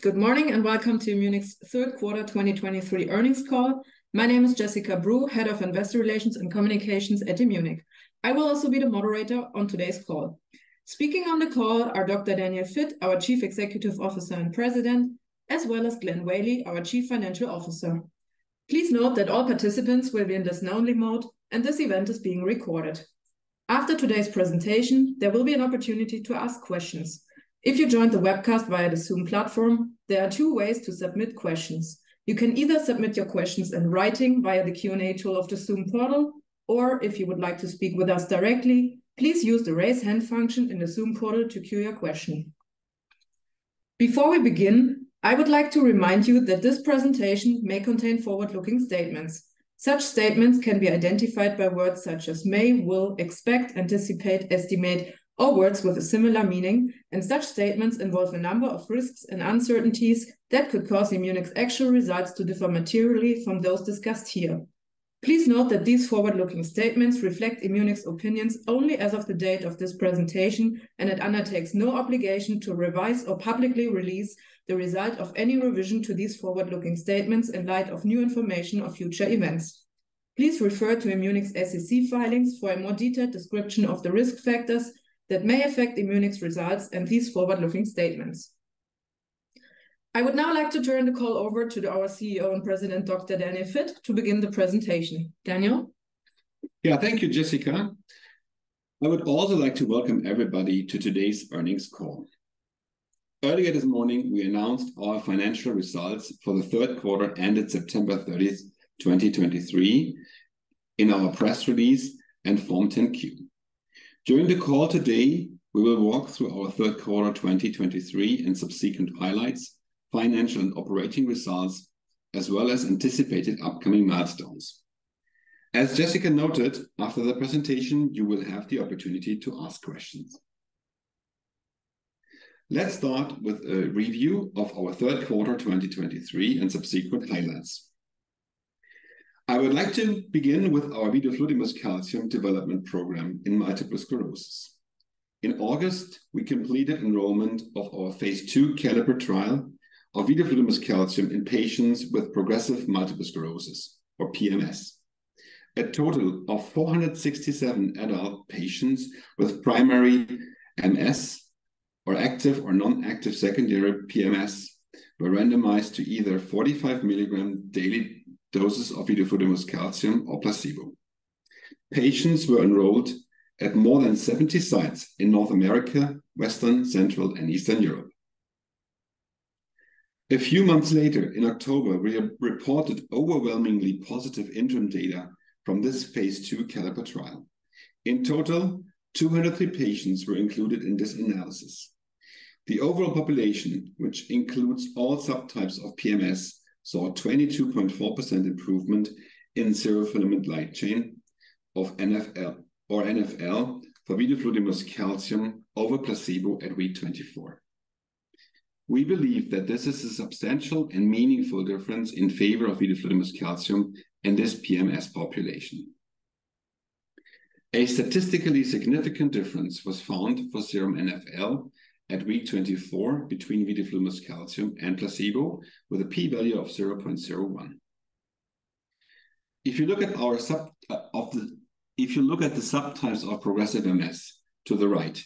Good morning and welcome to Immunic's third quarter 2023 earnings call. My name is Jessica Brew, Head of Investor Relations and Communications at Immunic. I will also be the moderator on today's call. Speaking on the call are Dr. Daniel Fitt, our Chief Executive Officer and President, as well as Glenn Whaley, our Chief Financial Officer. Please note that all participants will be in listen-only mode and this event is being recorded. After today's presentation, there will be an opportunity to ask questions. If you joined the webcast via the Zoom platform, there are two ways to submit questions. You can either submit your questions in writing via the Q&A tool of the Zoom portal, or if you would like to speak with us directly, please use the raise hand function in the Zoom portal to queue your question. Before we begin, I would like to remind you that this presentation may contain forward-looking statements. Such statements can be identified by words such as may, will, expect, anticipate, estimate, or words with a similar meaning, and such statements involve a number of risks and uncertainties that could cause Immunic's actual results to differ materially from those discussed here. Please note that these forward-looking statements reflect Immunic's opinions only as of the date of this presentation, and it undertakes no obligation to revise or publicly release the result of any revision to these forward-looking statements in light of new information or future events. Please refer to Immunic's SEC filings for a more detailed description of the risk factors that may affect Immunic's results and these forward-looking statements. I would now like to turn the call over to our CEO and President, Dr. Daniel Fitt, to begin the presentation. Daniel? Yeah, thank you, Jessica. I would also like to welcome everybody to today's earnings call. Earlier this morning, we announced our financial results for the third quarter ended September 30th, 2023, in our press release and Form 10-Q. During the call today, we will walk through our third quarter 2023 and subsequent highlights, financial and operating results, as well as anticipated upcoming milestones. As Jessica noted, after the presentation, you will have the opportunity to ask questions. Let's start with a review of our third quarter 2023 and subsequent highlights. I would like to begin with our vidofludimus calcium development program in multiple sclerosis. In August, we completed enrollment of our phase II CALLIPER trial of vidofludimus calcium in patients with progressive multiple sclerosis, or PMS. A total of 467 adult patients with primary MS, or active or non-active secondary PMS, were randomized to either 45 milligram daily doses of vidofludimus calcium or placebo. Patients were enrolled at more than 70 sites in North America, Western, Central, and Eastern Europe. A few months later, in October, we reported overwhelmingly positive interim data from this phase II CALLIPER trial. In total, 203 patients were included in this analysis. The overall population, which includes all subtypes of PMS, saw a 22.4% improvement in serum filament light chain of NFL for vidofludimus calcium over placebo at week 24. We believe that this is a substantial and meaningful difference in favor of vidofludimus calcium in this PMS population. A statistically significant difference was found for serum NFL at week 24 between vidofludimus calcium and placebo with a p-value of 0.01. If you look at the subtypes of progressive MS to the right,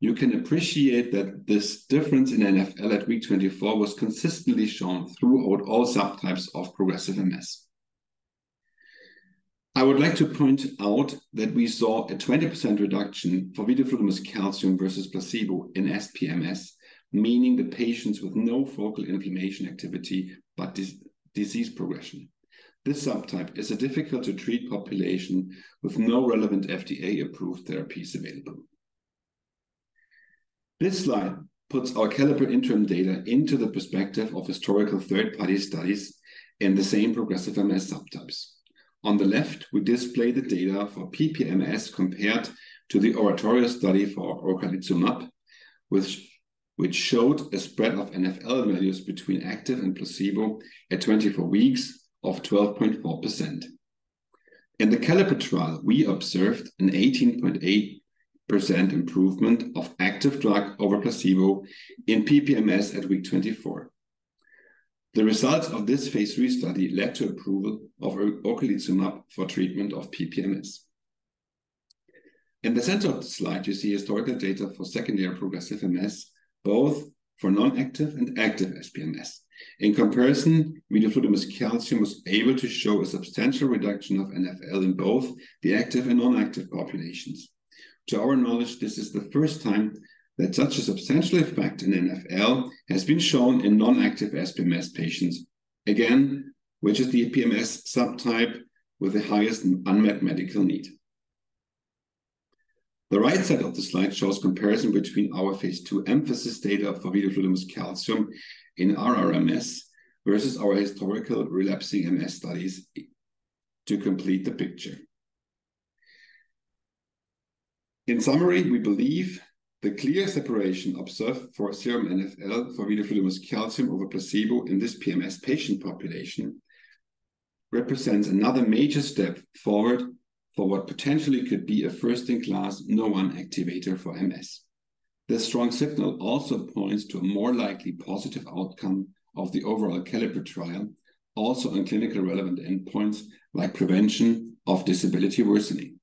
you can appreciate that this difference in NFL at week 24 was consistently shown throughout all subtypes of progressive MS. I would like to point out that we saw a 20% reduction for vidofludimus calcium versus placebo in SPMS, meaning the patients with no focal inflammation activity but disease progression. This subtype is a difficult-to-treat population with no relevant FDA-approved therapies available. This slide puts our CALLIPER interim data into the perspective of historical third-party studies in the same progressive MS subtypes. On the left, we display the data for PPMS compared to the ORATORIO study for ocrelizumab, which showed a spread of NFL values between active and placebo at 24 weeks of 12.4%. In the CALLIPER trial, we observed an 18.8% improvement of active drug over placebo in PPMS at week 24, The results of this phase 3 study led to approval of ocrelizumab for treatment of PPMS. In the center of the slide, you see historical data for secondary progressive MS, both for non-active and active SPMS. In comparison, vidofludimus calcium was able to show a substantial reduction of NfL in both the active and non-active populations. To our knowledge, this is the first time that such a substantial effect in NfL has been shown in non-active SPMS patients, again, which is the PMS subtype with the highest unmet medical need. The right side of the slide shows comparison between our phase 2 EMPhASIS data for vidofludimus calcium in RRMS versus our historical relapsing MS studies to complete the picture. In summary, we believe the clear separation observed for serum NfL for vidofludimus calcium over placebo in this PMS patient population represents another major step forward for what potentially could be a first-in-class Nurr1 activator for MS. This strong signal also points to a more likely positive outcome of the overall CALLIPER trial, also on clinical relevant endpoints like prevention of disability worsening.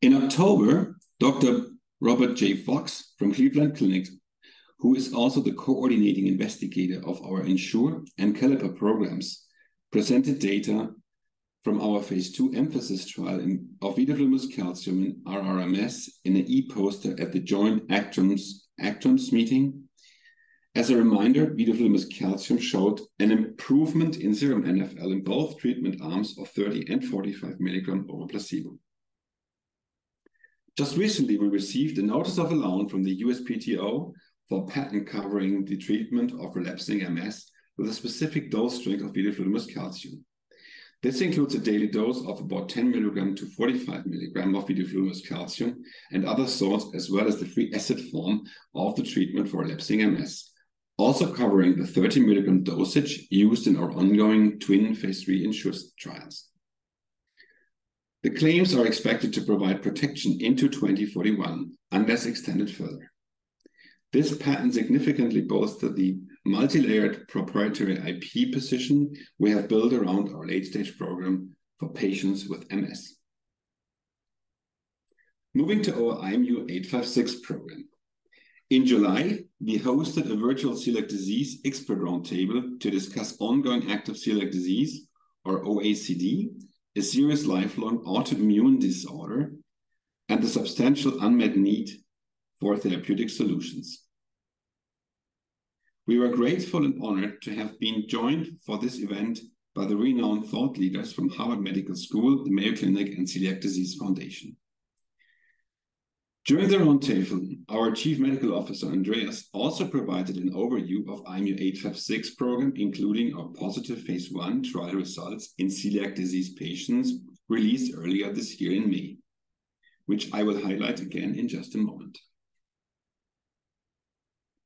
In October, Dr. Robert J. Fox from Cleveland Clinic, who is also the coordinating investigator of our ENSURE and CALLIPER programs, presented data from our phase 2 EMPhASIS trial of vidofludimus calcium in RRMS in an e-poster at the joint ACTRIMS meeting. As a reminder, vidofludimus calcium showed an improvement in serum NfL in both treatment arms of 30 and 45 milligram over placebo. Just recently, we received a notice of allowance from the USPTO for patent covering the treatment of relapsing MS with a specific dose strength of vidofludimus calcium. This includes a daily dose of about 10 milligram to 45 milligram of vidofludimus calcium and other salts, as well as the free acid form of the treatment for relapsing MS, also covering the 30 milligram dosage used in our ongoing twin phase 3 ENSURE trials. The claims are expected to provide protection into 2041, unless extended further. This patent significantly bolstered the multi-layered proprietary IP position we have built around our late-stage program for patients with MS. Moving to our IMU-856 program. In July, we hosted a virtual celiac disease expert roundtable to discuss ongoing active celiac disease, or OACD, a serious lifelong autoimmune disorder, and the substantial unmet need for therapeutic solutions. We were grateful and honored to have been joined for this event by the renowned thought leaders from Harvard Medical School, the Mayo Clinic, and Celiac Disease Foundation. During the roundtable, our Chief Medical Officer, Andreas, also provided an overview of IMU-856 program, including our positive phase 1 trial results in celiac disease patients released earlier this year in May, which I will highlight again in just a moment.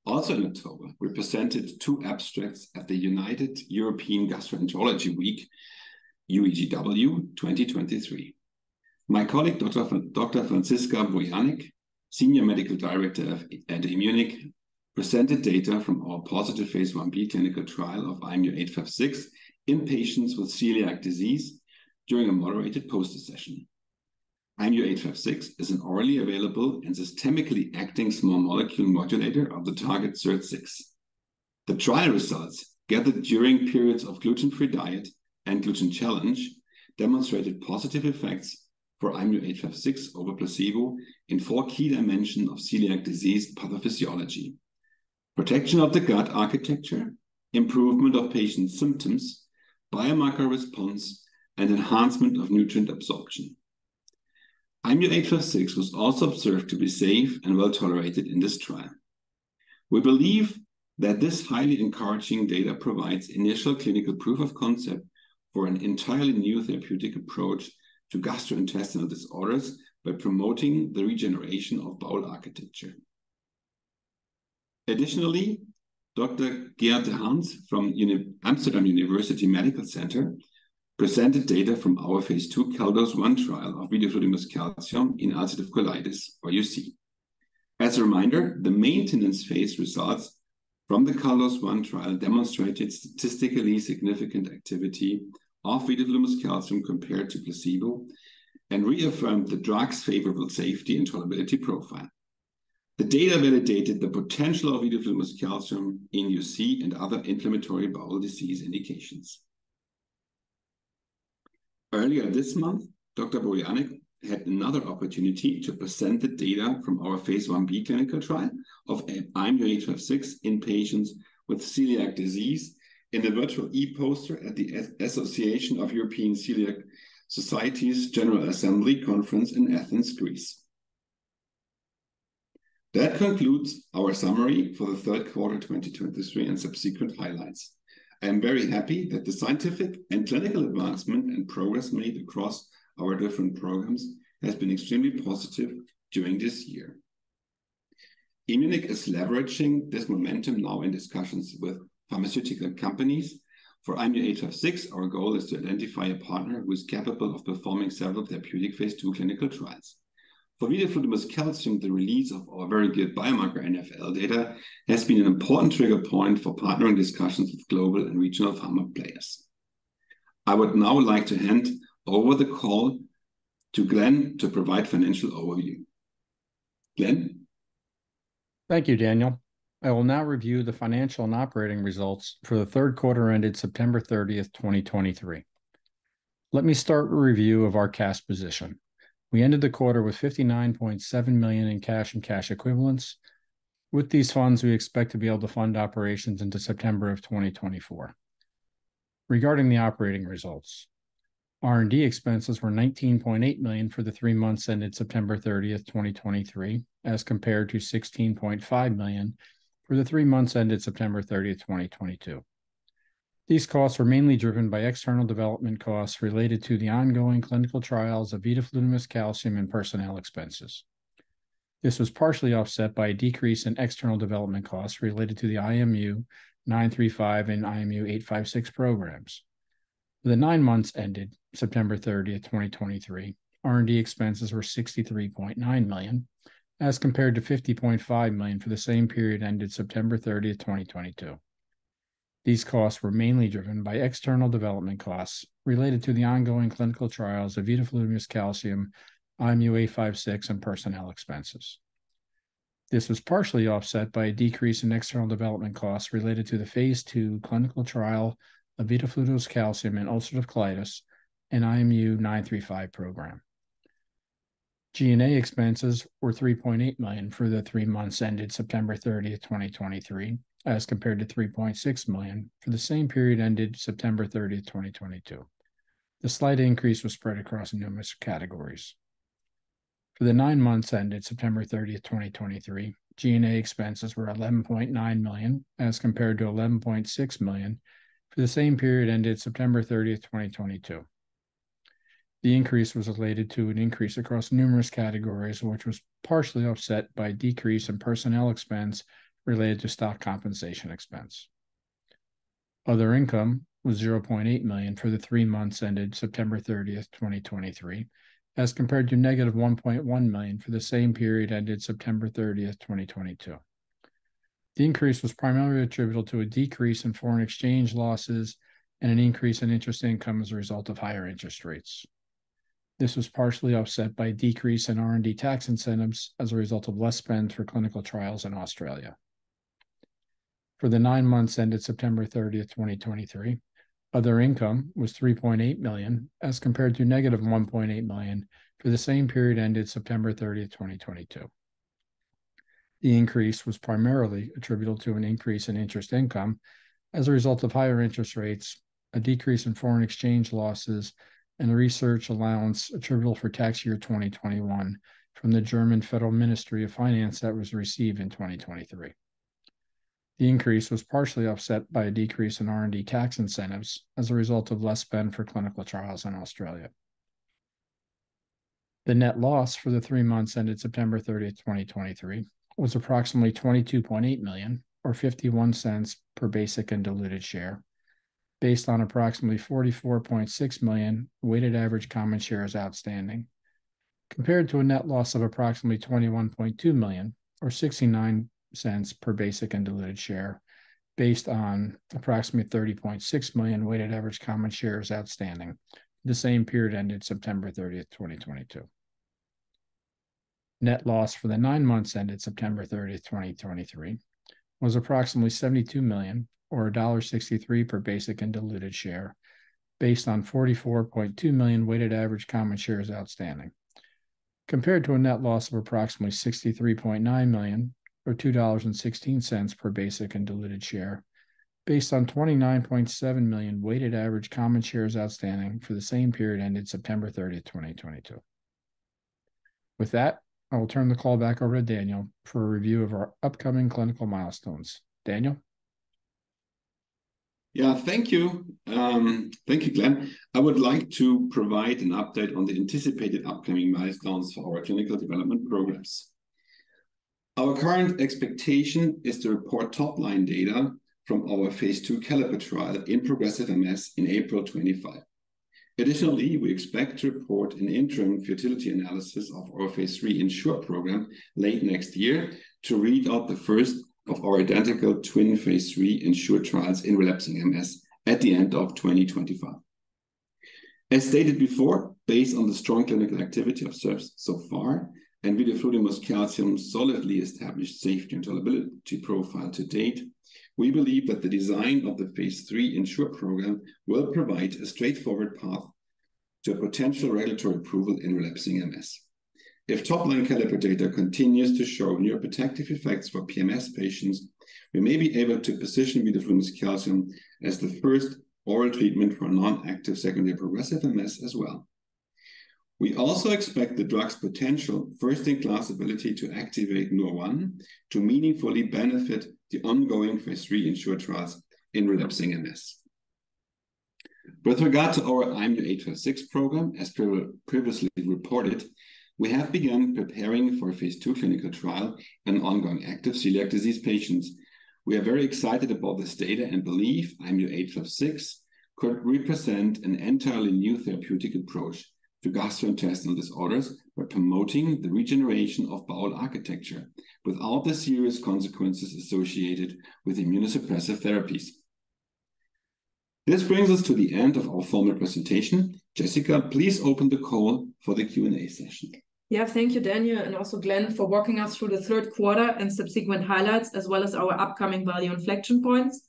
Also in October, we presented 2 abstracts at the United European Gastroenterology Week, UEGW 2023. My colleague, Dr. Franziska Borjanic, Senior Medical Director at Immunic, presented data from our positive phase 1b clinical trial of IMU-856 in patients with celiac disease during a moderated poster session. IMU-856 is an orally available and systemically acting small molecule modulator of the target SIRT6. The trial results gathered during periods of gluten-free diet and gluten challenge demonstrated positive effects for IMU-856 over placebo in 4 key dimensions of celiac disease pathophysiology: protection of the gut architecture, improvement of patient symptoms, biomarker response, and enhancement of nutrient absorption. IMU-856 was also observed to be safe and well tolerated in this trial. We believe that this highly encouraging data provides initial clinical proof of concept for an entirely new therapeutic approach to gastrointestinal disorders by promoting the regeneration of bowel architecture. Additionally, Dr. Geert de Hans from Amsterdam University Medical Center presented data from our phase 2 CalDOS-1 trial of vidofludimus calcium in ulcerative colitis, or UC. As a reminder, the maintenance phase results from the CalDOS-1 trial demonstrated statistically significant activity of vidofludimus calcium compared to placebo and reaffirmed the drug's favorable safety and tolerability profile. The data validated the potential of vidofludimus calcium in UC and other inflammatory bowel disease indications. Earlier this month, Dr. Borjanic had another opportunity to present the data from our phase 1b clinical trial of IMU-856 in patients with celiac disease in a virtual e-poster at the Association of European Celiac Societies General Assembly Conference in Athens, Greece. That concludes our summary for the third quarter 2023 and subsequent highlights. I am very happy that the scientific and clinical advancement and progress made across our different programs has been extremely positive during this year. Immunic is leveraging this momentum now in discussions with pharmaceutical companies. For IMU-856, our goal is to identify a partner who is capable of performing several therapeutic phase 2 clinical trials. For vidofludimus calcium, the release of our very good biomarker NFL data has been an important trigger point for partnering discussions with global and regional pharma players. I would now like to hand over the call to Glenn to provide financial overview. Glenn? Thank you, Daniel. I will now review the financial and operating results for the third quarter ended September 30th, 2023. Let me start with a review of our cash position. We ended the quarter with $59.7 million in cash and cash equivalents. With these funds, we expect to be able to fund operations into September of 2024. Regarding the operating results, R&D expenses were $19.8 million for the 3 months ended September 30th, 2023, as compared to $16.5 million for the 3 months ended September 30th, 2022. These costs were mainly driven by external development costs related to the ongoing clinical trials of vidofludimus calcium and personnel expenses. This was partially offset by a decrease in external development costs related to the IMU-935 and IMU-856 programs. For the 9 months ended September 30th, 2023, R&D expenses were $63.9 million, as compared to $50.5 million for the same period ended September 30th, 2022. These costs were mainly driven by external development costs related to the ongoing clinical trials of vidofludimus calcium, IMU-856, and personnel expenses. This was partially offset by a decrease in external development costs related to the phase 2 clinical trial of vidofludimus calcium and ulcerative colitis, and IMU-935 program. G&A expenses were $3.8 million for the 3 months ended September 30, 2023, as compared to $3.6 million for the same period ended September 30, 2022. The slight increase was spread across numerous categories. For the 9 months ended September 30, 2023, G&A expenses were $11.9 million, as compared to $11.6 million for the same period ended September 30th, 2022. The increase was related to an increase across numerous categories, which was partially offset by a decrease in personnel expense related to stock compensation expense. Other income was $0.8 million for the 3 months ended September 30th, 2023, as compared to negative $1.1 million for the same period ended September 30th, 2022. The increase was primarily attributable to a decrease in foreign exchange losses and an increase in interest income as a result of higher interest rates. This was partially offset by a decrease in R&D tax incentives as a result of less spend for clinical trials in Australia. For the 9 months ended September 30th, 2023, other income was $3.8 million as compared to negative $1.8 million for the same period ended September 30th, 2022. The increase was primarily attributable to an increase in interest income as a result of higher interest rates, a decrease in foreign exchange losses, and a research allowance attributable for tax year 2021 from the German Federal Ministry of Finance that was received in 2023. The increase was partially offset by a decrease in R&D tax incentives as a result of less spend for clinical trials in Australia. The net loss for the 3 months ended September 30th, 2023, was approximately $22.8 million, or 51 cents per basic and diluted share, based on approximately 44.6 million weighted average common shares outstanding, compared to a net loss of approximately $21.2 million, or 69 cents per basic and diluted share, based on approximately 30.6 million weighted average common shares outstanding. The same period ended September 30th, 2022. Net loss for the 9 months ended September 30th, 2023 was approximately 72 million or $1.63 per basic and diluted share based on 44.2 million weighted average common shares outstanding, compared to a net loss of approximately 63.9 million or $2.16 per basic and diluted share based on 29.7 million weighted average common shares outstanding for the same period ended September 30th, 2022. With that, I will turn the call back over to Daniel for a review of our upcoming clinical milestones. Daniel? Yeah, thank you. Thank you, Glenn. I would like to provide an update on the anticipated upcoming milestones for our clinical development programs. Our current expectation is to report top-line data from our phase 2 CALLIPER trial in progressive MS in April 25. Additionally, we expect to report an interim futility analysis of our phase 3 ENSURE program late next year to read out the first of our identical twin phase 3 ENSURE trials in relapsing MS at the end of 2025. As stated before, based on the strong clinical activity observed so far, and vidofludimus calcium's solidly established safety and tolerability profile to date, we believe that the design of the phase 3 ENSURE program will provide a straightforward path to a potential regulatory approval in relapsing MS. If top-line CALLIPER data continues to show neuroprotective effects for PMS patients, we may be able to position vidofludimus calcium as the first oral treatment for non-active secondary progressive MS as well. We also expect the drug's potential first-in-class ability to activate Nurr1 to meaningfully benefit the ongoing phase 3 ENSURE trials in relapsing MS. With regard to our IMU-856 program, as previously reported, we have begun preparing for a phase 2 clinical trial in ongoing active celiac disease patients. We are very excited about this data and believe IMU-856 could represent an entirely new therapeutic approach to gastrointestinal disorders by promoting the regeneration of bowel architecture without the serious consequences associated with immunosuppressive therapies. This brings us to the end of our formal presentation. Jessica, please open the call for the Q&A session. Yeah, thank you, Daniel, and also Glenn for walking us through the third quarter and subsequent highlights, as well as our upcoming value inflection points.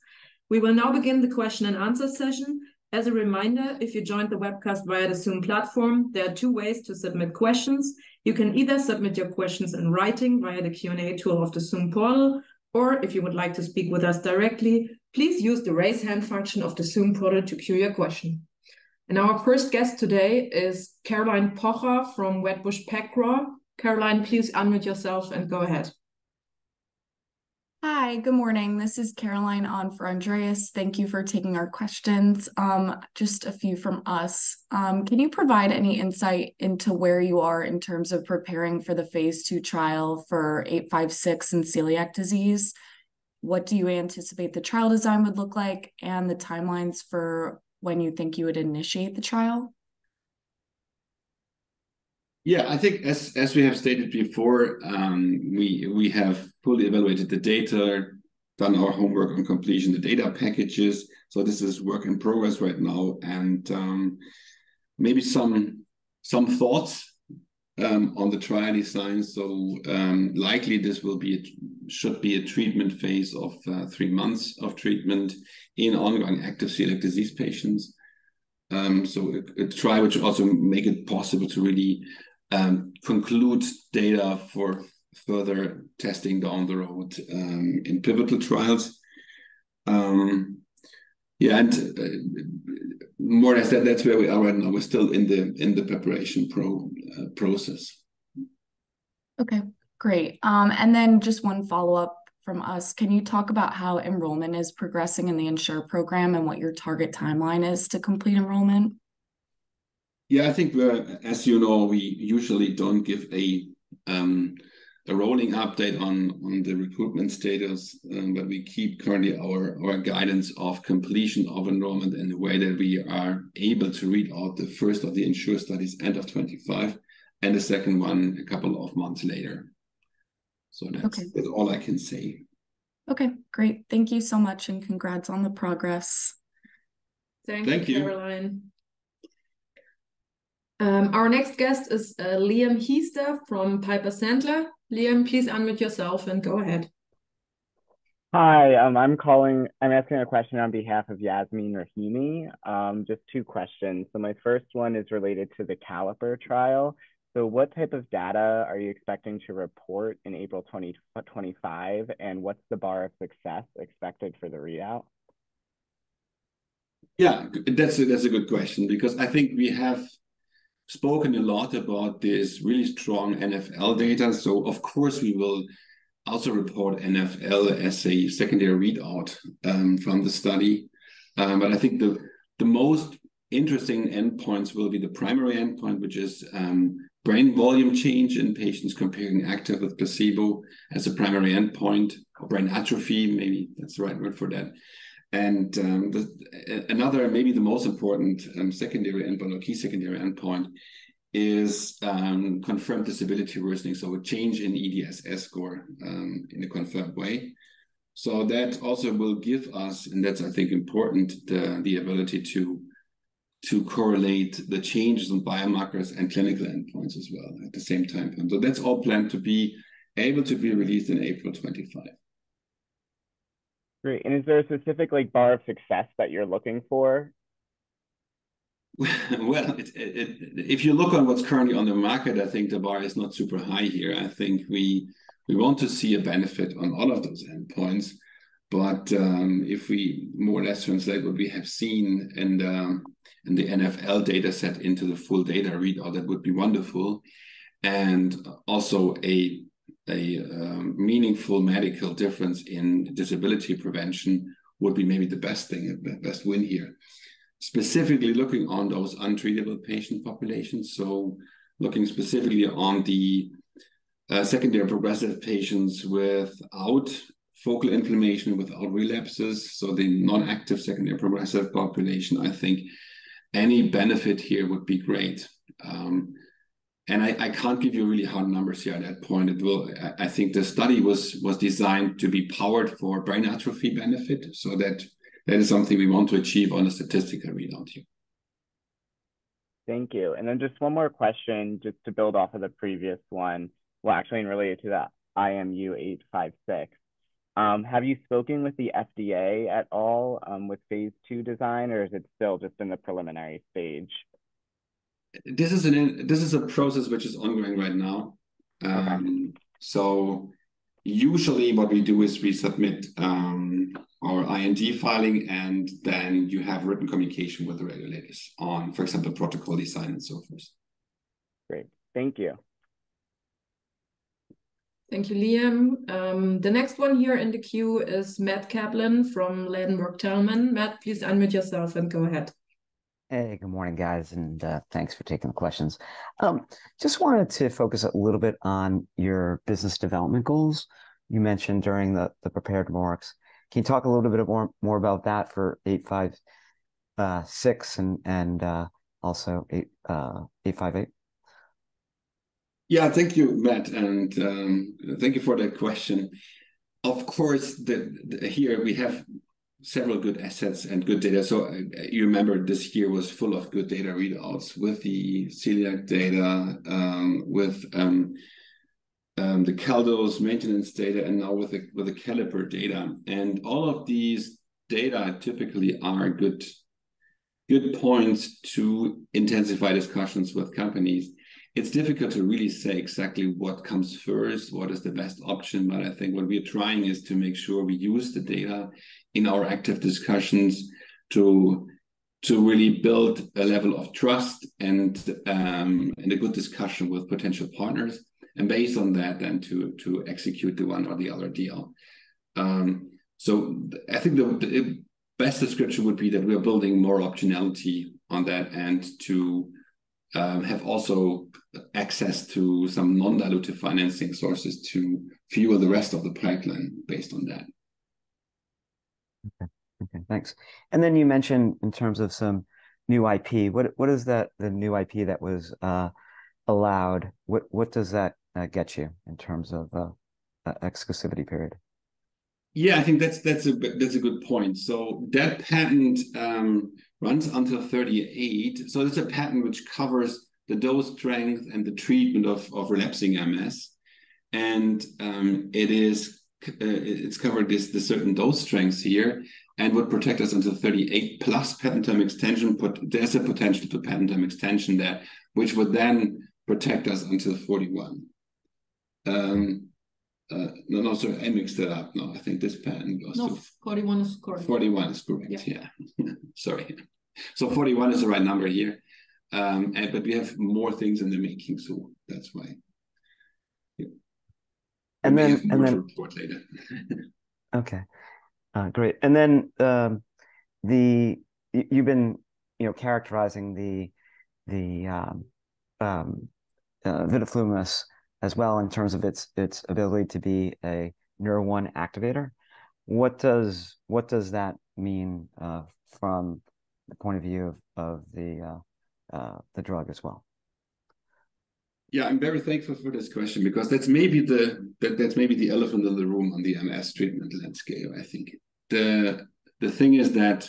We will now begin the question and answer session. As a reminder, if you joined the webcast via the Zoom platform, there are two ways to submit questions. You can either submit your questions in writing via the Q&A tool of the Zoom portal, or if you would like to speak with us directly, please use the raise hand function of the Zoom portal to queue your question. And our first guest today is Caroline Pocher from Wedbush PacGrow. Caroline, please unmute yourself and go ahead. Hi, good morning. This is Caroline on for Andreas. Thank you for taking our questions. Just a few from us. Can you provide any insight into where you are in terms of preparing for the phase 2 trial for 856 and celiac disease? What do you anticipate the trial design would look like and the timelines for when you think you would initiate the trial? Yeah, I think as we have stated before, we have fully evaluated the data, done our homework on completion, the data packages. So this is work in progress right now. And maybe some thoughts on the trial design. So likely this will be, should be a treatment phase of 3 months of treatment in ongoing active celiac disease patients. So a trial which also make it possible to really conclude data for further testing down the road in pivotal trials. Yeah, and more or less that's where we are right now. We're still in the preparation process. Okay, great. And then just one follow-up from us. Can you talk about how enrollment is progressing in the ENSURE program and what your target timeline is to complete enrollment? Yeah, I think we're, as you know, we usually don't give a rolling update on the recruitment status, but we keep currently our guidance of completion of enrollment in the way that we are able to read out the first of the ENSURE studies end of 25 and the second one a couple of months later. So that's all I can say. Okay, great. Thank you so much, and congrats on the progress. Thank you, Caroline. Our next guest is Liam Heaster from Piper Sandler. Liam, please unmute yourself and go ahead. Hi, I'm asking a question on behalf of Yasmin Rahimi. Just two questions. So my first one is related to the CALLIPER trial. So what type of data are you expecting to report in April 2025, and what's the bar of success expected for the readout? Yeah, that's a good question, because I think we have spoken a lot about this really strong NFL data. So of course we will also report NFL as a secondary readout from the study. But I think the most interesting endpoints will be the primary endpoint, which is brain volume change in patients comparing active with placebo as a primary endpoint, or brain atrophy, maybe that's the right word for that. And another, maybe the most important secondary endpoint or key secondary endpoint is confirmed disability worsening, so a change in EDSS score in a confirmed way. So that also will give us, and that's I think important, the ability to correlate the changes in biomarkers and clinical endpoints as well at the same time. So that's all planned to be able to be released in April 25. Great. And is there a specific bar of success that you're looking for? Well, if you look on what's currently on the market, I think the bar is not super high here. I think we want to see a benefit on all of those endpoints. But if we more or less translate what we have seen in the NFL data set into the full data readout, that would be wonderful. And also a meaningful medical difference in disability prevention would be maybe the best thing, the best win here. Specifically looking on those untreatable patient populations, so looking specifically on the secondary progressive patients without focal inflammation, without relapses, so the non-active secondary progressive population, I think any benefit here would be great. And I can't give you really hard numbers here at that point. I think the study was designed to be powered for brain atrophy benefit. So that is something we want to achieve on a statistical readout here. Thank you. And then just one more question, just to build off of the previous one. Well, actually, and related to the IMU-856. Have you spoken with the FDA at all with phase 2 design, or is it still just in the preliminary stage? This is a process which is ongoing right now. Okay. So usually what we do is we submit our IND filing, and then you have written communication with the regulators on, for example, protocol design and so forth. Great. Thank you. Thank you, Liam. The next one here in the queue is Matt Kaplan from Ladenburg Thalmann. Matt, please unmute yourself and go ahead. Hey, good morning, guys, and thanks for taking the questions. Just wanted to focus a little bit on your business development goals you mentioned during the prepared remarks. Can you talk a little bit more about that for 856 and also 858? Yeah, thank you, Matt, and thank you for that question. Of course, here we have several good assets and good data. So you remember this year was full of good data readouts with the celiac data, with the CalDOS maintenance data, and now with the CALLIPER data. And all of these data typically are good points to intensify discussions with companies. It's difficult to really say exactly what comes first, what is the best option, but I think what we're trying is to make sure we use the data in our active discussions to really build a level of trust and a good discussion with potential partners, and based on that then to execute the one or the other deal. So I think the best description would be that we're building more optionality on that end to have also access to some non-dilutive financing sources to fuel the rest of the pipeline based on that. Okay, thanks. And then you mentioned in terms of some new IP, what is that, the new IP that was allowed? What does that get you in terms of exclusivity period? Yeah, I think that's a good point. So that patent runs until 38. So that's a patent which covers the dose strength and the treatment of relapsing MS, and it's covered the certain dose strengths here, and would protect us until 38 plus patent term extension. But there's a potential for patent term extension there, which would then protect us until 41. No, sorry, I mixed that up. No, I think this patent goes to 41 is correct. 41 is correct. Yeah. Sorry. So 41 is the right number here. But we have more things in the making, so that's why. Yeah. And then report later. Okay. Great. And then you've been characterizing the vidofludimus as well in terms of its ability to be a Nurr1 activator. What does that mean from the point of view of the drug as well? Yeah, I'm very thankful for this question, because that's maybe the elephant in the room on the MS treatment landscape. I think the thing is that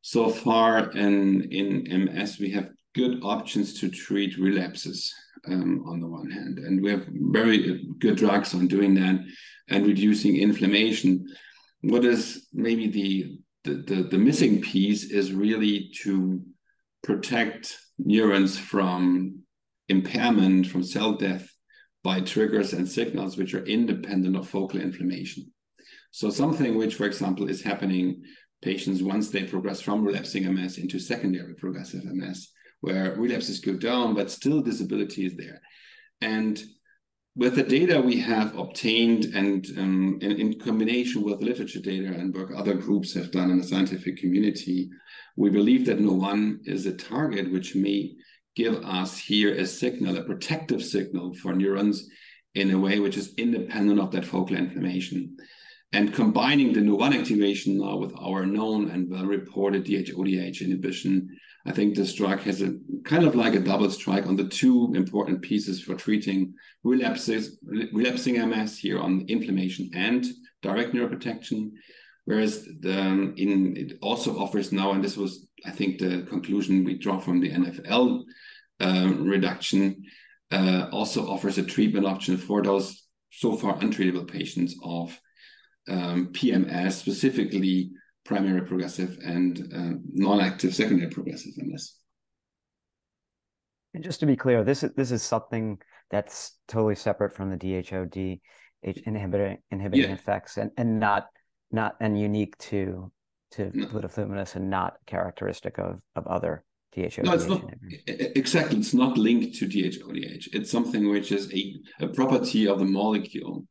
so far in MS we have good options to treat relapses on the one hand, and we have very good drugs on doing that and reducing inflammation. What is maybe the missing piece is really to protect neurons from impairment, from cell death by triggers and signals which are independent of focal inflammation. So something which, for example, is happening patients once they progress from relapsing MS into secondary progressive MS, where relapses go down, but still disability is there. And with the data we have obtained, and in combination with literature data and work other groups have done in the scientific community, we believe that Nurr1 is a target which may give us here a signal, a protective signal for neurons in a way which is independent of that focal inflammation. And combining the Nurr1 activation now with our known and well-reported DHODH inhibition, I think this drug has a kind of like a double strike on the two important pieces for treating relapsing MS here on inflammation and direct neuroprotection. Whereas it also offers now, and this was, I think, the conclusion we draw from the NFL reduction, also offers a treatment option for those so far untreatable patients of PMS, specifically primary progressive and non-active secondary progressive MS. And just to be clear, this is something that's totally separate from the DHODH inhibiting effects, and not unique to vidofludimus, and not characteristic of other DHODH. No, it's not exactly. It's not linked to DHODH. It's something which is a property of the molecule,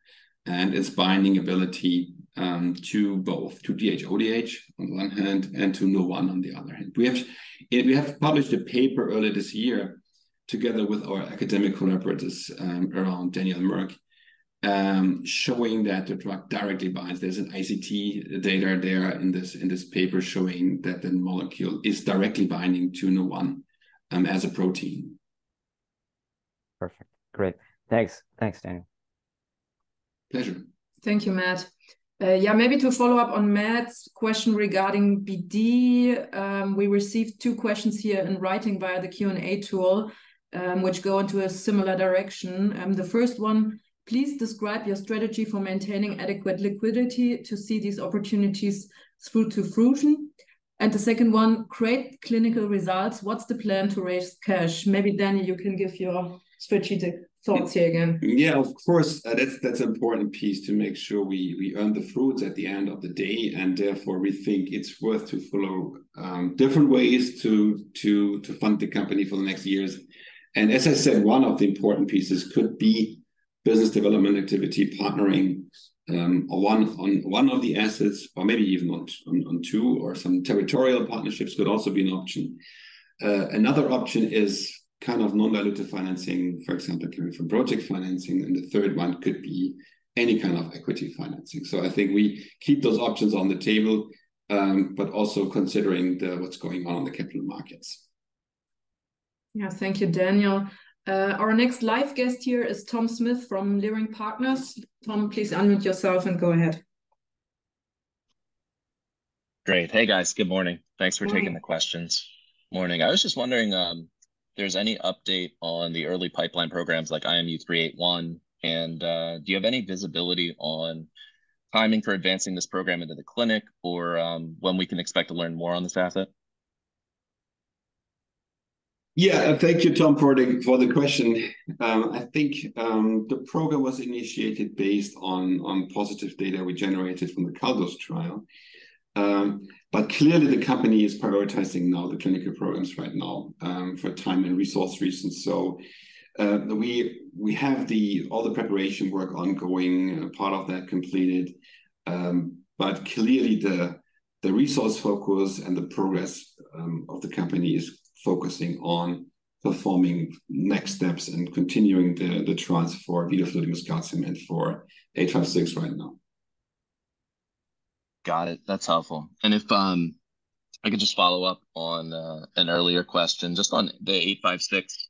and its binding ability to both, to DHODH on the one hand and to Nurr1 on the other hand. We have published a paper earlier this year together with our academic collaborators around Daniel Merck, showing that the drug directly binds. There's an ICT data there in this paper showing that the molecule is directly binding to Nurr1 as a protein. Perfect. Great. Thanks, Daniel. Pleasure. Thank you, Matt. Yeah, maybe to follow up on Matt's question regarding BD, we received two questions here in writing via the Q&A tool, which go into a similar direction. The first one, please describe your strategy for maintaining adequate liquidity to see these opportunities through to fruition. And the second one, great clinical results. What's the plan to raise cash? Maybe, Danny, you can give your strategic thoughts here again. Yeah, of course, that's an important piece to make sure we earn the fruits at the end of the day, and therefore we think it's worth to follow different ways to fund the company for the next years. And as I said, one of the important pieces could be business development activity, partnering on one of the assets, or maybe even on two, or some territorial partnerships could also be an option. Another option is kind of non-dilutive financing, for example, coming from project financing, and the third one could be any kind of equity financing. So I think we keep those options on the table, but also considering what's going on in the capital markets. Yeah, thank you, Daniel. Our next live guest here is Tom Smith from Leering Partners. Tom, please unmute yourself and go ahead. Great. Hey, guys. Good morning. Thanks for taking the questions. Morning. I was just wondering if there's any update on the early pipeline programs like IMU-381, and do you have any visibility on timing for advancing this program into the clinic, or when we can expect to learn more on this asset? Yeah, thank you, Tom, for the question. I think the program was initiated based on positive data we generated from the CalDOS trial. But clearly, the company is prioritizing now the clinical programs right now for time and resource reasons. So we have all the preparation work ongoing, part of that completed, but clearly the resource focus and the progress of the company is focusing on performing next steps and continuing the trials for vidofludimus calcium and for 856 right now. Got it. That's helpful. And if I could just follow up on an earlier question, just on the 856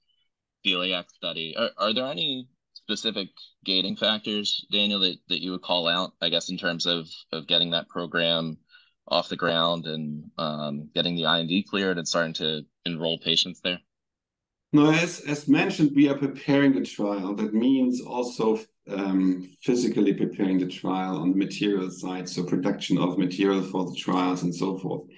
celiac study, are there any specific gating factors, Daniel, that you would call out, I guess, in terms of getting that program off the ground and getting the IND cleared and starting to enroll patients there? No, as mentioned, we are preparing the trial. That means also physically preparing the trial on the material side, so production of material for the trials and so forth.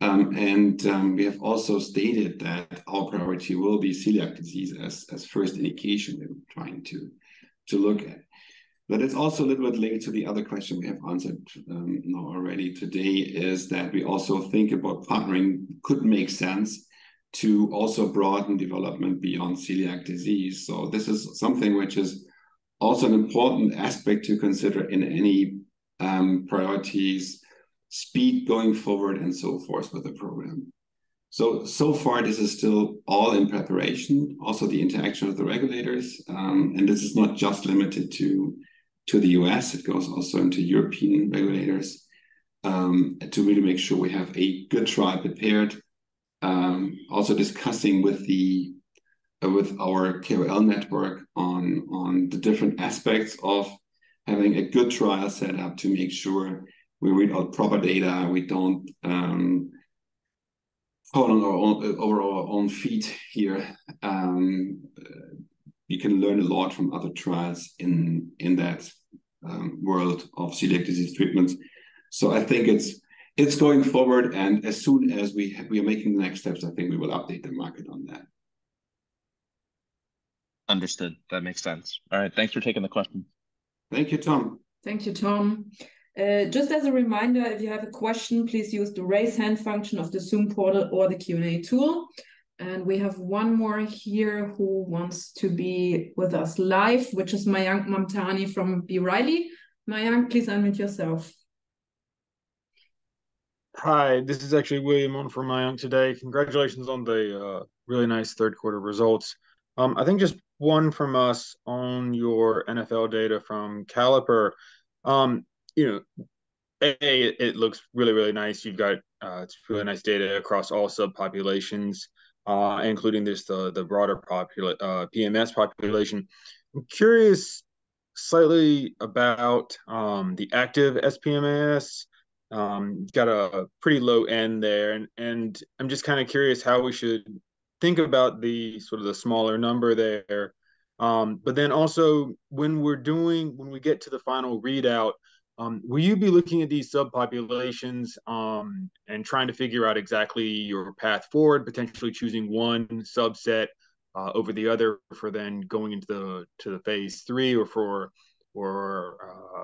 We have also stated that our priority will be celiac disease as first indication that we're trying to look at. But it's also a little bit linked to the other question we have answered now already today, is that we also think about partnering could make sense to also broaden development beyond celiac disease. So this is something which is also an important aspect to consider in any priorities, speed going forward, and so forth with the program. So far, this is still all in preparation, also the interaction with the regulators. And this is not just limited to the US, it goes also into European regulators to really make sure we have a good trial prepared. Also discussing with our KOL network on the different aspects of having a good trial set up to make sure we read out proper data, we don't fall over our own feet here. You can learn a lot from other trials in that world of celiac disease treatments. So I think it's going forward, and as soon as we are making the next steps, I think we will update the market on that. Understood. That makes sense. All right. Thanks for taking the question. Thank you, Tom. Thank you, Tom. Just as a reminder, if you have a question, please use the raise hand function of the Zoom portal or the Q&A tool. And we have one more here who wants to be with us live, which is Mayank Mamtani from B. Riley. Mayank, please unmute yourself. Hi, this is actually William on for Mayank today. Congratulations on the really nice third quarter results. I think just one from us on your NFL data from CALLIPER. You know, it looks really, really nice. You've got it's really nice data across all subpopulations, including the broader PMS population. I'm curious slightly about the active SPMS. Got a pretty low end there, and I'm just kind of curious how we should think about the sort of the smaller number there. But then also when we get to the final readout, will you be looking at these subpopulations and trying to figure out exactly your path forward, potentially choosing one subset over the other for then going into the phase 3 or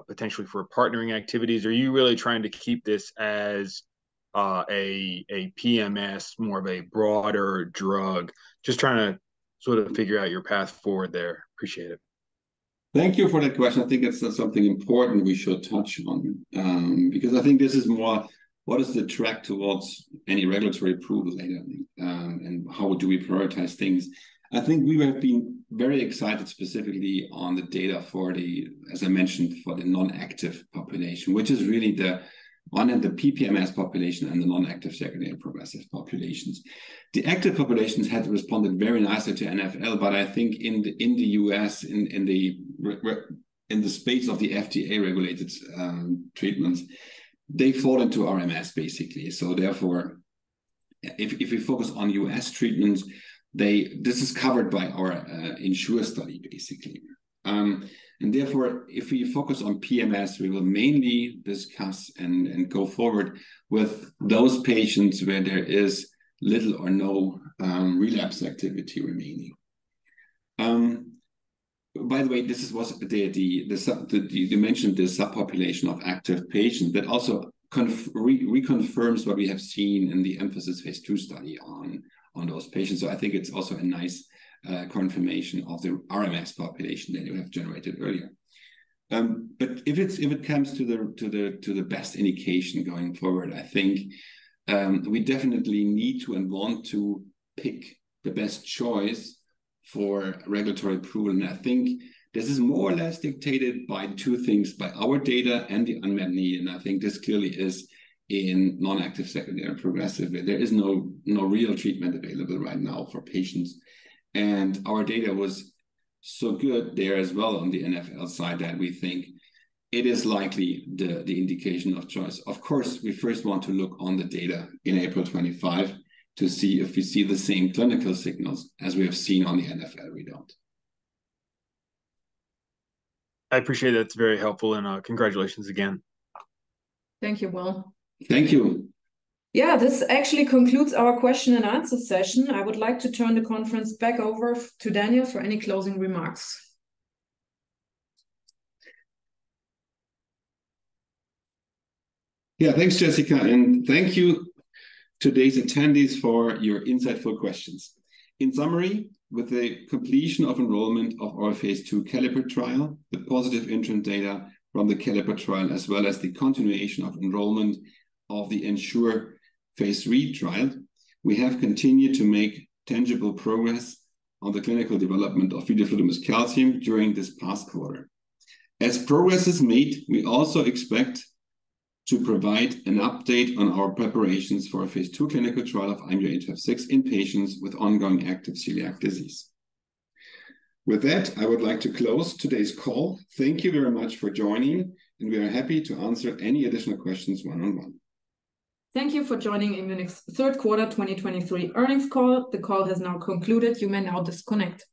potentially for partnering activities? Are you really trying to keep this as a PMS, more of a broader drug? Just trying to sort of figure out your path forward there. Appreciate it. Thank you for that question. I think it's something important we should touch on, because I think this is more what is the track towards any regulatory approval later, and how do we prioritize things. I think we have been very excited specifically on the data as I mentioned, for the non-active population, which is really the PPMS population and the non-active secondary progressive populations. The active populations had responded very nicely to NFL, but I think in the US, in the space of the FDA-regulated treatments, they fall into RMS basically. So therefore, if we focus on US treatments, this is covered by our ENSURE study basically. And therefore, if we focus on PMS, we will mainly discuss and go forward with those patients where there is little or no relapse activity remaining. By the way, this is you mentioned the subpopulation of active patients that also reconfirms what we have seen in the EMPhASIS phase 2 study on those patients. So I think it's also a nice confirmation of the RMS population that you have generated earlier. But if it comes to the best indication going forward, I think we definitely need to and want to pick the best choice for regulatory approval. And I think this is more or less dictated by two things, by our data and the unmet need. And I think this clearly is in non-active secondary progressive. There is no real treatment available right now for patients. And our data was so good there as well on the NFL side that we think it is likely the indication of choice. Of course, we first want to look on the data in April 25 to see if we see the same clinical signals as we have seen on the NFL readout. I appreciate that. It's very helpful, and congratulations again. Thank you, Will. Thank you. Yeah, this actually concludes our question and answer session. I would like to turn the conference back over to Daniel for any closing remarks. Yeah, thanks, Jessica. And thank you, today's attendees, for your insightful questions. In summary, with the completion of enrollment of our phase 2 CALLIPER trial, the positive interim data from the CALLIPER trial, as well as the continuation of enrollment of the ENSURE phase 3 trial, we have continued to make tangible progress on the clinical development of vidofludimus calcium during this past quarter. As progress is made, we also expect to provide an update on our preparations for a phase 2 clinical trial of IMU-856 in patients with ongoing active celiac disease. With that, I would like to close today's call. Thank you very much for joining, and we are happy to answer any additional questions one-on-one. Thank you for joining Immunic's third quarter 2023 earnings call. The call has now concluded. You may now disconnect.